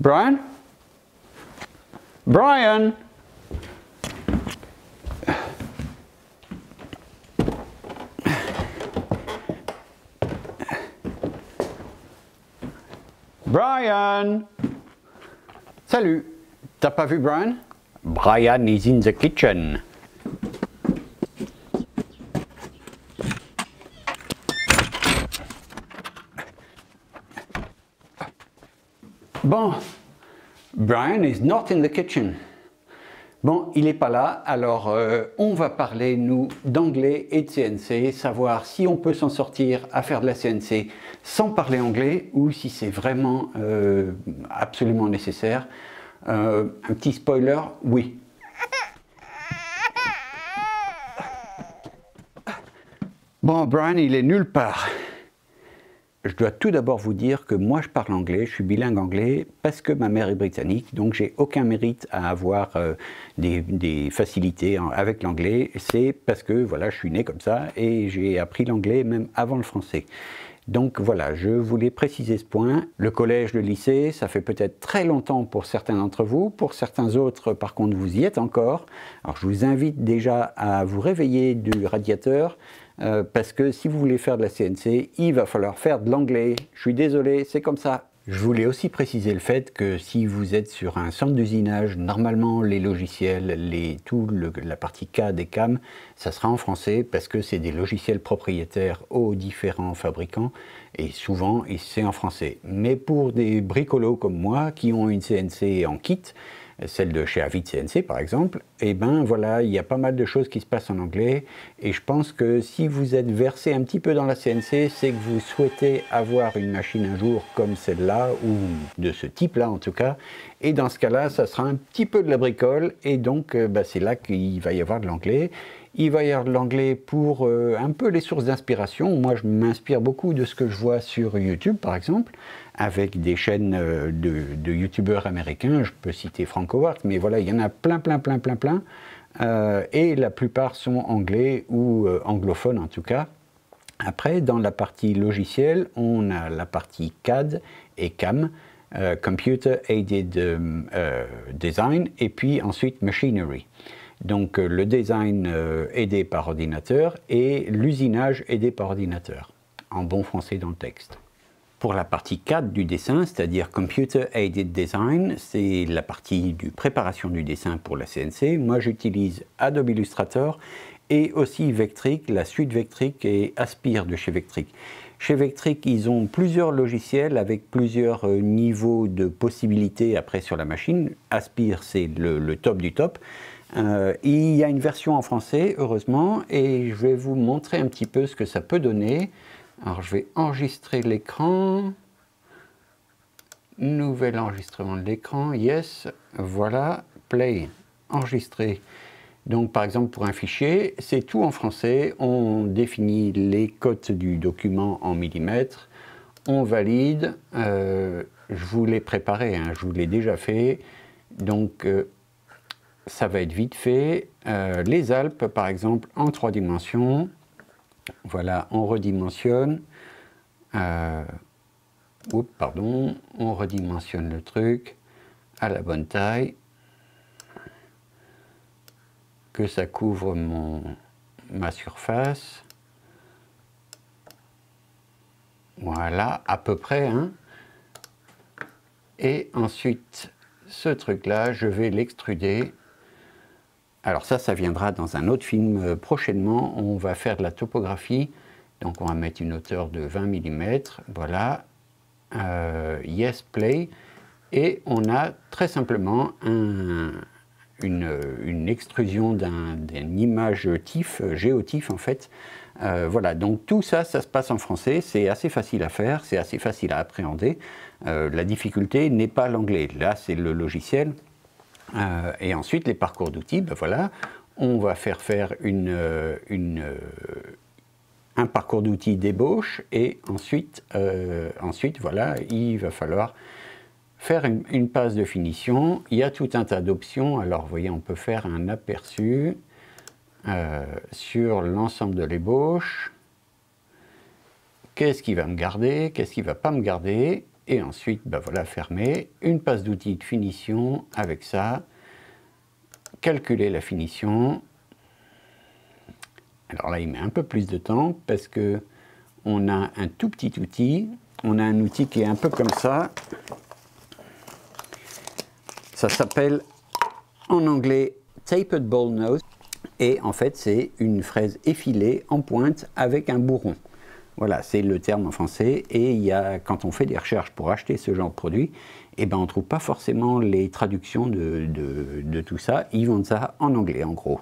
Brian? Brian? Brian? Salut. T'as pas vu Brian? Brian is in the kitchen. Bon, Brian is not in the kitchen. Bon, il n'est pas là, alors on va parler, nous, d'anglais et de CNC, savoir si on peut s'en sortir à faire de la CNC sans parler anglais ou si c'est vraiment absolument nécessaire. Un petit spoiler, oui. Bon, Brian, il est nulle part. Je dois tout d'abord vous dire que moi je parle anglais, je suis bilingue anglais parce que ma mère est britannique, donc j'ai aucun mérite à avoir des facilités avec l'anglais. C'est parce que voilà, je suis né comme ça et j'ai appris l'anglais même avant le français. Donc voilà, je voulais préciser ce point. Le collège, le lycée, ça fait peut-être très longtemps pour certains d'entre vous. Pour certains autres, par contre, vous y êtes encore. Alors je vous invite déjà à vous réveiller du radiateur parce que si vous voulez faire de la CNC, il va falloir faire de l'anglais. Je suis désolé, c'est comme ça. Je voulais aussi préciser le fait que si vous êtes sur un centre d'usinage, normalement les logiciels, la partie CAD et CAM, ça sera en français parce que c'est des logiciels propriétaires aux différents fabricants et souvent c'est en français. Mais pour des bricolos comme moi qui ont une CNC en kit, celle de chez Avid CNC par exemple, et ben voilà, il y a pas mal de choses qui se passent en anglais et je pense que si vous êtes versé un petit peu dans la CNC, c'est que vous souhaitez avoir une machine un jour comme celle-là ou de ce type-là en tout cas, et dans ce cas-là, ça sera un petit peu de la bricole et donc ben, c'est là qu'il va y avoir de l'anglais. Il va y avoir de l'anglais pour un peu les sources d'inspiration. Moi, je m'inspire beaucoup de ce que je vois sur YouTube, par exemple, avec des chaînes de YouTubeurs américains. Je peux citer Frank Howard, mais voilà, il y en a plein. Et la plupart sont anglais ou anglophones, en tout cas. Après, dans la partie logicielle, on a la partie CAD et CAM, Computer Aided Design, et puis ensuite Machinery. Donc le design aidé par ordinateur et l'usinage aidé par ordinateur, en bon français dans le texte. Pour la partie CAD du dessin, c'est-à-dire Computer Aided Design, c'est la partie de préparation du dessin pour la CNC. Moi j'utilise Adobe Illustrator et aussi Vectric, la suite Vectric et Aspire de chez Vectric. Chez Vectric, ils ont plusieurs logiciels avec plusieurs niveaux de possibilités après sur la machine. Aspire, c'est le top du top. Il y a une version en français, heureusement, et je vais vous montrer un petit peu ce que ça peut donner. Alors, je vais enregistrer l'écran. Nouvel enregistrement de l'écran, yes, voilà, play, enregistrer. Donc, par exemple, pour un fichier, c'est tout en français. On définit les cotes du document en millimètres. On valide. Je vous l'ai préparé, hein, je vous l'ai déjà fait. Donc, ça va être vite fait. Les Alpes, par exemple, en 3 dimensions. Voilà, on redimensionne. Oups, pardon. On redimensionne le truc à la bonne taille. Que ça couvre ma surface. Voilà, à peu près. Hein. Et ensuite, ce truc-là, je vais l'extruder. Alors ça viendra dans un autre film prochainement. On va faire de la topographie. Donc on va mettre une hauteur de 20 mm. Voilà. Yes, play. Et on a très simplement une extrusion d'une image TIF, géotif en fait. Voilà, donc tout ça, ça se passe en français. C'est assez facile à faire, c'est assez facile à appréhender. La difficulté n'est pas l'anglais. Là, c'est le logiciel. Et ensuite, les parcours d'outils, ben voilà, on va faire un parcours d'outils d'ébauche et ensuite, voilà, il va falloir Faire une passe de finition, il y a tout un tas d'options. Alors, vous voyez, on peut faire un aperçu sur l'ensemble de l'ébauche. Qu'est-ce qui va me garder? Qu'est-ce qui ne va pas me garder? Et ensuite, ben voilà, fermer. Une passe d'outils de finition avec ça. Calculer la finition. Alors là, il met un peu plus de temps parce que on a un tout petit outil. On a un outil qui est un peu comme ça. Ça s'appelle en anglais tapered ball nose et en fait c'est une fraise effilée en pointe avec un bourron. Voilà, c'est le terme en français et il y a, quand on fait des recherches pour acheter ce genre de produit, eh ben, on ne trouve pas forcément les traductions de tout ça. Ils vendent ça en anglais en gros.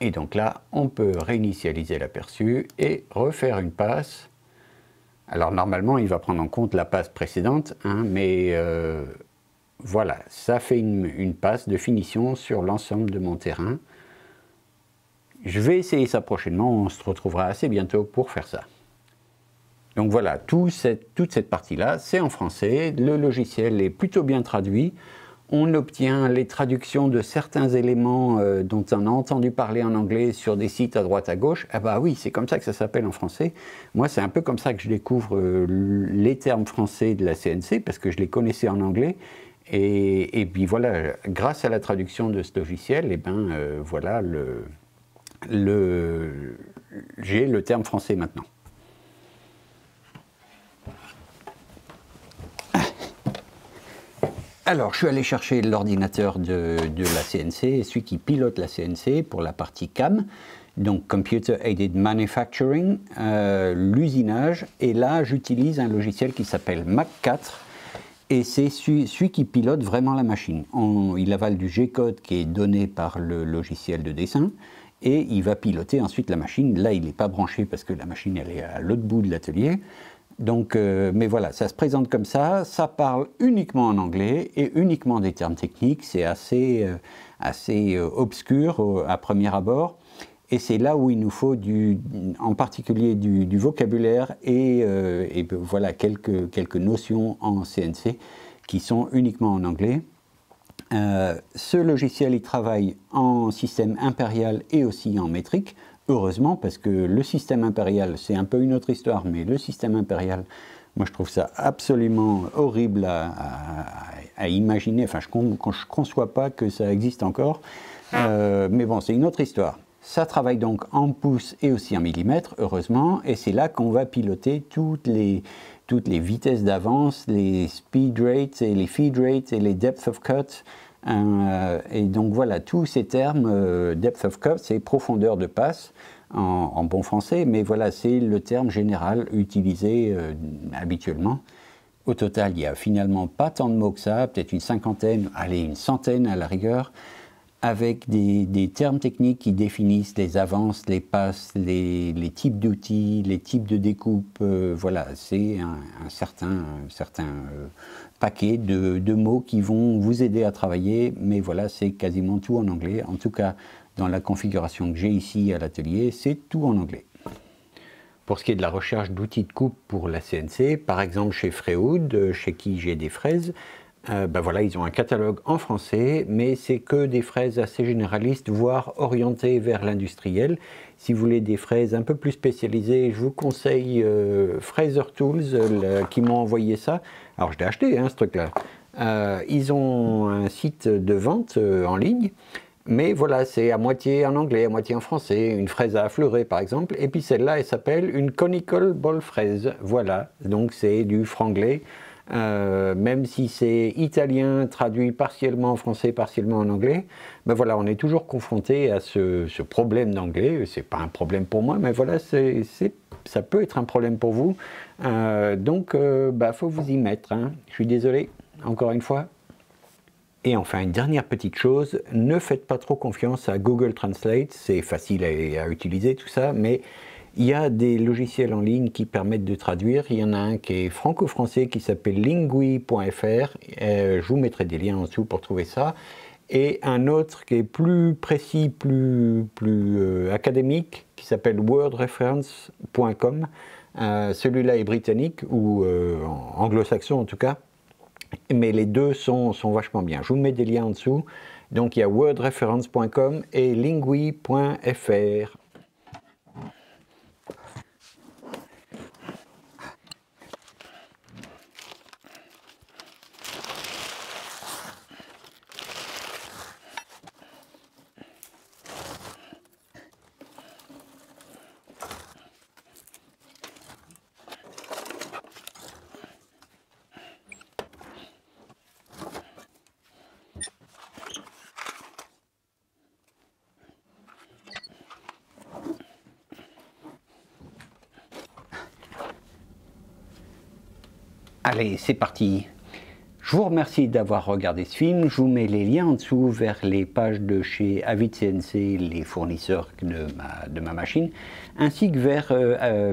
Et donc là, on peut réinitialiser l'aperçu et refaire une passe. Alors normalement, il va prendre en compte la passe précédente, hein, mais... Voilà, ça fait une passe de finition sur l'ensemble de mon terrain. Je vais essayer ça prochainement, on se retrouvera assez bientôt pour faire ça. Donc voilà, toute cette partie-là, c'est en français, le logiciel est plutôt bien traduit. On obtient les traductions de certains éléments dont on a entendu parler en anglais sur des sites à droite à gauche. Ah bah oui, c'est comme ça que ça s'appelle en français. Moi, c'est un peu comme ça que je découvre les termes français de la CNC, parce que je les connaissais en anglais. Et puis voilà, grâce à la traduction de ce logiciel, eh ben, voilà, j'ai le terme français maintenant. Alors, je suis allé chercher l'ordinateur de la CNC, celui qui pilote la CNC pour la partie CAM, donc Computer Aided Manufacturing, l'usinage, et là j'utilise un logiciel qui s'appelle Mach4. Et c'est celui qui pilote vraiment la machine. Il avale du G-code qui est donné par le logiciel de dessin et il va piloter ensuite la machine. Là, il n'est pas branché parce que la machine elle est à l'autre bout de l'atelier. Donc, mais voilà, ça se présente comme ça. Ça parle uniquement en anglais et uniquement des termes techniques. C'est assez obscur à premier abord. Et c'est là où il nous faut en particulier du vocabulaire et voilà, quelques notions en CNC qui sont uniquement en anglais. Ce logiciel, il travaille en système impérial et aussi en métrique. Heureusement, parce que le système impérial, c'est un peu une autre histoire, mais le système impérial, moi je trouve ça absolument horrible à imaginer. Enfin, je ne conçois pas que ça existe encore. Mais bon, c'est une autre histoire. Ça travaille donc en pouces et aussi en millimètres, heureusement, et c'est là qu'on va piloter toutes les vitesses d'avance, les speed rates et les feed rates et les depth of cut. Et donc voilà, tous ces termes, depth of cut, c'est profondeur de passe en bon français, mais voilà, c'est le terme général utilisé habituellement. Au total, il n'y a finalement pas tant de mots que ça, peut-être une cinquantaine, allez, une centaine à la rigueur, avec des termes techniques qui définissent les avances, les passes, les types d'outils, les types de découpes. Voilà, c'est un certain paquet de mots qui vont vous aider à travailler, mais voilà, c'est quasiment tout en anglais. En tout cas, dans la configuration que j'ai ici à l'atelier, c'est tout en anglais. Pour ce qui est de la recherche d'outils de coupe pour la CNC, par exemple chez Freud, chez qui j'ai des fraises, ben voilà, ils ont un catalogue en français, mais c'est que des fraises assez généralistes, voire orientées vers l'industriel. Si vous voulez des fraises un peu plus spécialisées, je vous conseille Frazer Tools qui m'ont envoyé ça. Alors je l'ai acheté, hein, ce truc-là. Ils ont un site de vente en ligne, mais voilà, c'est à moitié en anglais, à moitié en français. Une fraise à affleurer, par exemple. Et puis celle-là, elle s'appelle une conical ball fraise. Voilà, donc c'est du franglais. Même si c'est italien, traduit partiellement en français, partiellement en anglais, ben voilà, on est toujours confronté à ce problème d'anglais. C'est pas un problème pour moi, mais voilà, ça peut être un problème pour vous. Donc, bah, faut vous y mettre, hein. Je suis désolé, encore une fois. Et enfin, une dernière petite chose, ne faites pas trop confiance à Google Translate. C'est facile à utiliser tout ça, mais... il y a des logiciels en ligne qui permettent de traduire. Il y en a un qui est franco-français qui s'appelle lingui.fr. Je vous mettrai des liens en dessous pour trouver ça. Et un autre qui est plus précis, plus académique, qui s'appelle wordreference.com. Celui-là est britannique ou anglo-saxon en tout cas. mais les deux sont vachement bien. Je vous mets des liens en dessous. Donc il y a wordreference.com et lingui.fr. Allez, c'est parti. Je vous remercie d'avoir regardé ce film. Je vous mets les liens en dessous vers les pages de chez Avid CNC, les fournisseurs de ma machine, ainsi que vers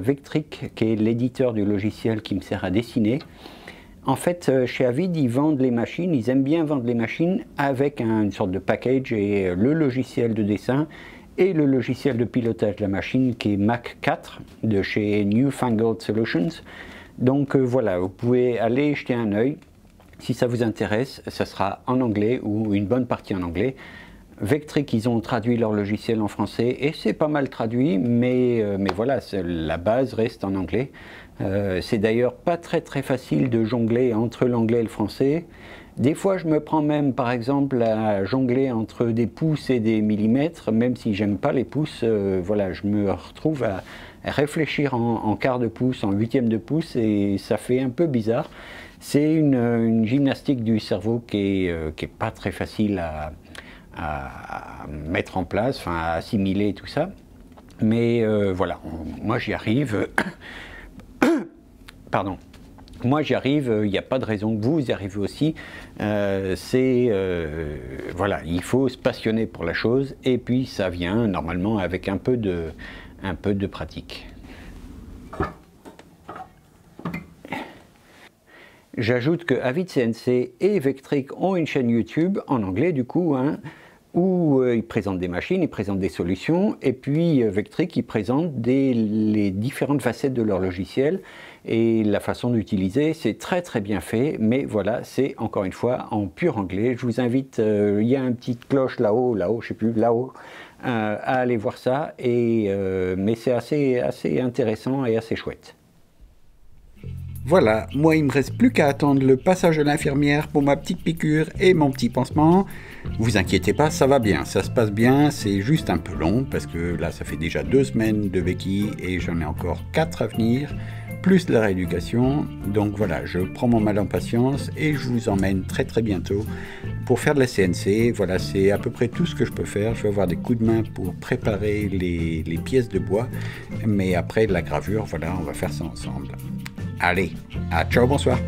Vectric, qui est l'éditeur du logiciel qui me sert à dessiner. En fait, chez Avid, ils vendent les machines, ils aiment bien vendre les machines avec une sorte de package, et le logiciel de dessin et le logiciel de pilotage de la machine qui est Mach4 de chez Newfangled Solutions. Donc voilà, vous pouvez aller jeter un œil. Si ça vous intéresse, ça sera en anglais ou une bonne partie en anglais. Vectric, ils ont traduit leur logiciel en français et c'est pas mal traduit, mais voilà, la base reste en anglais. C'est d'ailleurs pas très facile de jongler entre l'anglais et le français. Des fois, je me prends même, par exemple, à jongler entre des pouces et des millimètres, même si j'aime pas les pouces. Voilà, je me retrouve à réfléchir en quart de pouce, en huitième de pouce, et ça fait un peu bizarre. C'est une gymnastique du cerveau qui est pas très facile à mettre en place, enfin, à assimiler tout ça. Mais voilà, moi j'y arrive. Pardon. Moi j'y arrive, il n'y a pas de raison que vous y arrivez aussi. Voilà, il faut se passionner pour la chose et puis ça vient normalement avec un peu de pratique. J'ajoute que Avid CNC et Vectric ont une chaîne YouTube en anglais du coup, hein, où ils présentent des machines, ils présentent des solutions, et puis Vectric, ils présentent les différentes facettes de leur logiciel et la façon d'utiliser. C'est très bien fait, mais voilà, c'est encore une fois en pur anglais. Je vous invite, il y a une petite cloche là-haut, je sais plus, là-haut, à aller voir ça, et, mais c'est assez intéressant et assez chouette. Voilà, moi il me reste plus qu'à attendre le passage de l'infirmière pour ma petite piqûre et mon petit pansement. Vous inquiétez pas, ça va bien, ça se passe bien, c'est juste un peu long parce que là ça fait déjà 2 semaines de béquilles et j'en ai encore 4 à venir, plus la rééducation. Donc voilà, je prends mon mal en patience et je vous emmène très bientôt pour faire de la CNC. Voilà, c'est à peu près tout ce que je peux faire. Je vais avoir des coups de main pour préparer les pièces de bois, mais après la gravure, voilà, on va faire ça ensemble. Allez, à ciao, bonsoir.